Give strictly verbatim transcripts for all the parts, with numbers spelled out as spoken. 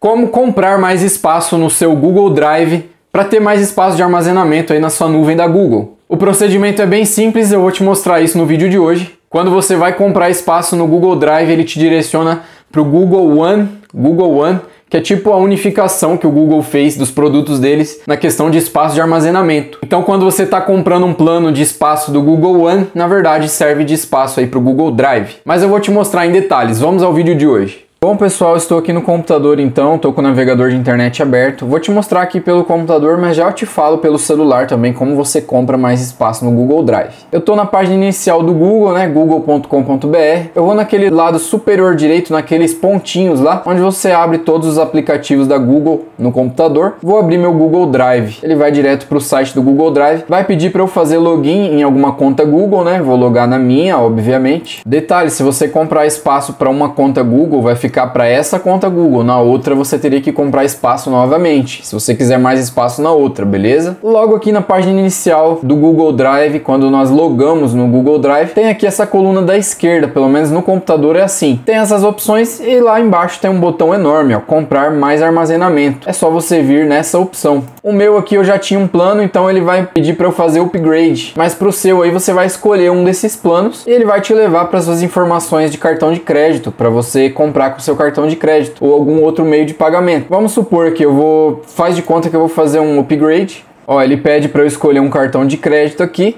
como comprar mais espaço no seu Google Drive para ter mais espaço de armazenamento aí na sua nuvem da Google. O procedimento é bem simples, eu vou te mostrar isso no vídeo de hoje. Quando você vai comprar espaço no Google Drive, ele te direciona para o Google One, Google One, que é tipo a unificação que o Google fez dos produtos deles na questão de espaço de armazenamento. Então, quando você está comprando um plano de espaço do Google One, na verdade serve de espaço aí para o Google Drive. Mas eu vou te mostrar em detalhes, vamos ao vídeo de hoje. Bom pessoal, estou aqui no computador então, estou com o navegador de internet aberto. Vou te mostrar aqui pelo computador, mas já te falo pelo celular também como você compra mais espaço no Google Drive. Eu estou na página inicial do Google, né, google ponto com ponto br. Eu vou naquele lado superior direito, naqueles pontinhos lá, onde você abre todos os aplicativos da Google no computador. Vou abrir meu Google Drive, ele vai direto para o site do Google Drive. Vai pedir para eu fazer login em alguma conta Google, né, vou logar na minha, obviamente. Detalhe, se você comprar espaço para uma conta Google, vai ficar ficar para essa conta Google, na outra você teria que comprar espaço novamente, se você quiser mais espaço na outra, beleza? Logo aqui na página inicial do Google Drive, quando nós logamos no Google Drive, tem aqui essa coluna da esquerda, pelo menos no computador é assim. Tem essas opções e lá embaixo tem um botão enorme, ó, comprar mais armazenamento. É só você vir nessa opção. O meu aqui eu já tinha um plano, então ele vai pedir para eu fazer upgrade, mas para o seu aí você vai escolher um desses planos e ele vai te levar para suas informações de cartão de crédito, para você comprar com seu cartão de crédito ou algum outro meio de pagamento. Vamos supor que eu vou, faz de conta que eu vou fazer um upgrade. Ó, ele pede para eu escolher um cartão de crédito aqui.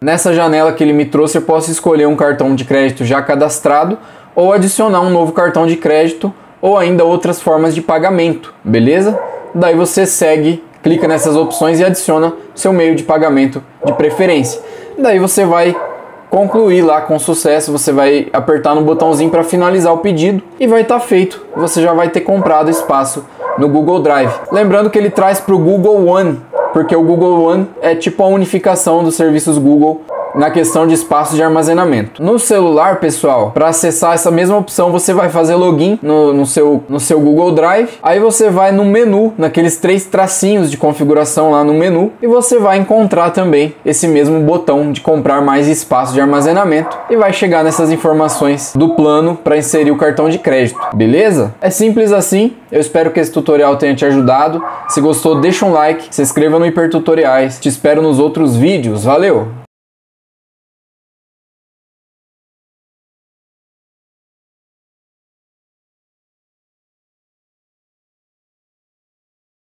Nessa janela que ele me trouxe, eu posso escolher um cartão de crédito já cadastrado ou adicionar um novo cartão de crédito ou ainda outras formas de pagamento, beleza? Daí você segue, clica nessas opções e adiciona seu meio de pagamento de preferência. Daí você vai concluir lá com sucesso, você vai apertar no botãozinho para finalizar o pedido e vai estar feito, você já vai ter comprado espaço no Google Drive. Lembrando que ele traz para o Google One, porque o Google One é tipo a unificação dos serviços Google na questão de espaço de armazenamento. No celular, pessoal, para acessar essa mesma opção, você vai fazer login no, no, seu, no seu Google Drive. Aí você vai no menu, naqueles três tracinhos de configuração lá no menu, e você vai encontrar também esse mesmo botão de comprar mais espaço de armazenamento e vai chegar nessas informações do plano para inserir o cartão de crédito, beleza? É simples assim. Eu espero que esse tutorial tenha te ajudado. Se gostou, deixa um like, se inscreva no Hiper Tutoriais. Te espero nos outros vídeos. Valeu!